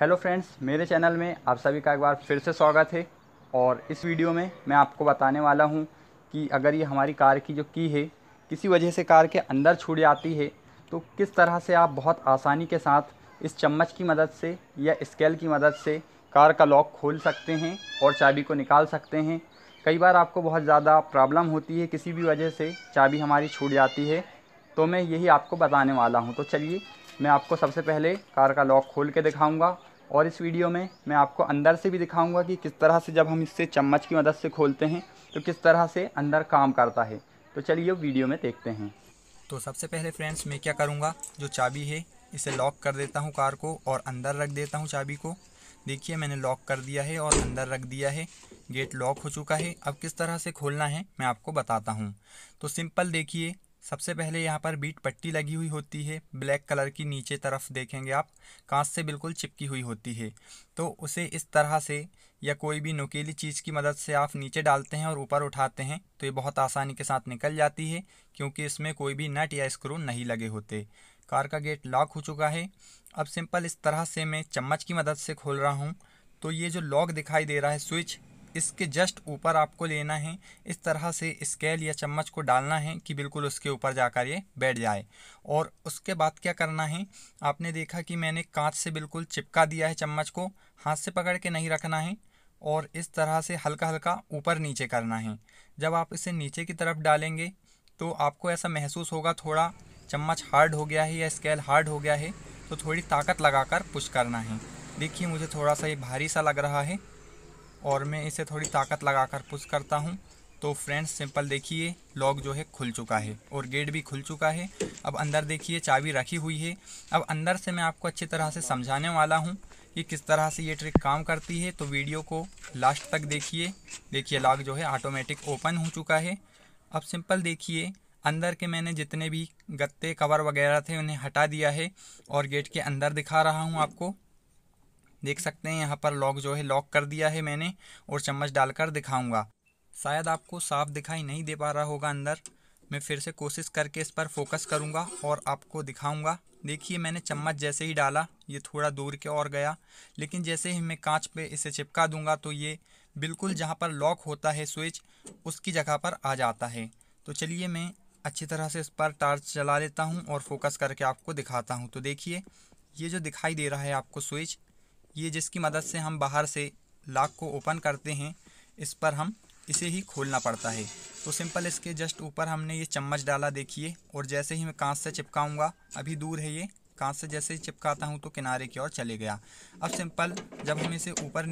Hello friends, मेरे channel में आप सभी का एक बार फिर से स्वागत है। और इस वीडियो में मैं आपको बताने वाला हूं कि अगर ये हमारी कार की जो की है किसी वजह से कार के अंदर छूट जाती है तो किस तरह से आप बहुत आसानी के साथ इस चम्मच की मदद से या स्केल की मदद से कार का लॉक खोल सकते हैं और चाबी को निकाल सकते हैं। कई बार आपको बहुत ज़्यादा प्रॉब्लम होती है, किसी भी वजह से चाबी हमारी छूट जाती है, तो मैं यही आपको बताने वाला हूँ। तो चलिए, मैं आपको सबसे पहले कार का लॉक खोल के दिखाऊंगा और इस वीडियो में मैं आपको अंदर से भी दिखाऊंगा कि किस तरह से जब हम इससे चम्मच की मदद से खोलते हैं तो किस तरह से अंदर काम करता है। तो चलिए वीडियो में देखते हैं। तो सबसे पहले फ्रेंड्स, मैं क्या करूँगा, जो चाबी है इसे लॉक कर देता हूँ कार को और अंदर रख देता हूँ चाबी को। देखिए, मैंने लॉक कर दिया है और अंदर रख दिया है, गेट लॉक हो चुका है। अब किस तरह से खोलना है मैं आपको बताता हूँ। तो सिंपल, देखिए सबसे पहले यहाँ पर बीट पट्टी लगी हुई होती है ब्लैक कलर की, नीचे तरफ देखेंगे आप कांच से बिल्कुल चिपकी हुई होती है। तो उसे इस तरह से या कोई भी नुकीली चीज़ की मदद से आप नीचे डालते हैं और ऊपर उठाते हैं तो ये बहुत आसानी के साथ निकल जाती है, क्योंकि इसमें कोई भी नट या स्क्रू नहीं लगे होते। कार का गेट लॉक हो चुका है। अब सिंपल इस तरह से मैं चम्मच की मदद से खोल रहा हूँ। तो ये जो लॉक दिखाई दे रहा है स्विच, इसके जस्ट ऊपर आपको लेना है, इस तरह से स्केल या चम्मच को डालना है कि बिल्कुल उसके ऊपर जाकर ये बैठ जाए। और उसके बाद क्या करना है, आपने देखा कि मैंने कांच से बिल्कुल चिपका दिया है चम्मच को, हाथ से पकड़ के नहीं रखना है और इस तरह से हल्का हल्का ऊपर नीचे करना है। जब आप इसे नीचे की तरफ डालेंगे तो आपको ऐसा महसूस होगा थोड़ा चम्मच हार्ड हो गया है या स्केल हार्ड हो गया है, तो थोड़ी ताकत लगा कर पुश करना है। देखिए, मुझे थोड़ा सा ये भारी सा लग रहा है और मैं इसे थोड़ी ताकत लगाकर पुश करता हूं। तो फ्रेंड्स सिंपल, देखिए लॉक जो है खुल चुका है और गेट भी खुल चुका है। अब अंदर देखिए चाबी रखी हुई है। अब अंदर से मैं आपको अच्छी तरह से समझाने वाला हूं कि किस तरह से ये ट्रिक काम करती है, तो वीडियो को लास्ट तक देखिए। देखिए लॉक जो है ऑटोमेटिक ओपन हो चुका है। अब सिंपल देखिए, अंदर के मैंने जितने भी गत्ते कवर वगैरह थे उन्हें हटा दिया है और गेट के अंदर दिखा रहा हूँ आपको। देख सकते हैं यहाँ पर लॉक जो है लॉक कर दिया है मैंने और चम्मच डालकर दिखाऊंगा। शायद आपको साफ दिखाई नहीं दे पा रहा होगा अंदर, मैं फिर से कोशिश करके इस पर फोकस करूंगा और आपको दिखाऊंगा। देखिए, मैंने चम्मच जैसे ही डाला ये थोड़ा दूर के और गया, लेकिन जैसे ही मैं कांच पे इसे चिपका दूंगा तो ये बिल्कुल जहाँ पर लॉक होता है स्विच उसकी जगह पर आ जाता है। तो चलिए, मैं अच्छी तरह से इस पर टार्च जला लेता हूँ और फोकस करके आपको दिखाता हूँ। तो देखिए, ये जो दिखाई दे रहा है आपको स्विच, ये जिसकी मदद से हम बाहर से लॉक को ओपन करते हैं, इस पर हम इसे ही खोलना पड़ता है। तो सिंपल इसके जस्ट ऊपर हमने ये चम्मच डाला, देखिए, और जैसे ही मैं कांच से चिपकाऊंगा, अभी दूर है ये, कांच से जैसे ही चिपकाता हूं तो किनारे की ओर चले गया। अब सिंपल जब हम इसे ऊपर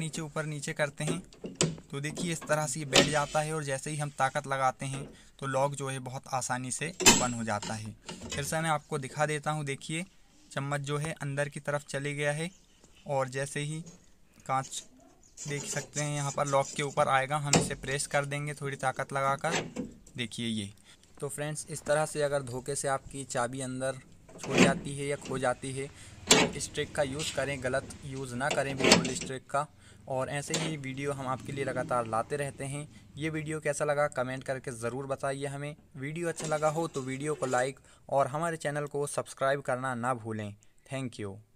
नीचे करते हैं तो देखिए इस तरह से ये बैठ जाता है और जैसे ही हम ताकत लगाते हैं तो लॉक जो है बहुत आसानी से ओपन हो जाता है। फिर से मैं आपको दिखा देता हूँ। देखिए, चम्मच जो है अंदर की तरफ चले गया है और जैसे ही कांच देख सकते हैं यहाँ पर लॉक के ऊपर आएगा, हम इसे प्रेस कर देंगे थोड़ी ताकत लगाकर, देखिए ये। तो फ्रेंड्स, इस तरह से अगर धोखे से आपकी चाबी अंदर छूट जाती है या खो जाती है तो इस ट्रिक का यूज़ करें, गलत यूज़ ना करें बिल्कुल इस ट्रिक का। और ऐसे ही वीडियो हम आपके लिए लगातार लाते रहते हैं। ये वीडियो कैसा लगा कमेंट करके ज़रूर बताइए हमें। वीडियो अच्छा लगा हो तो वीडियो को लाइक और हमारे चैनल को सब्सक्राइब करना ना भूलें। Thank you.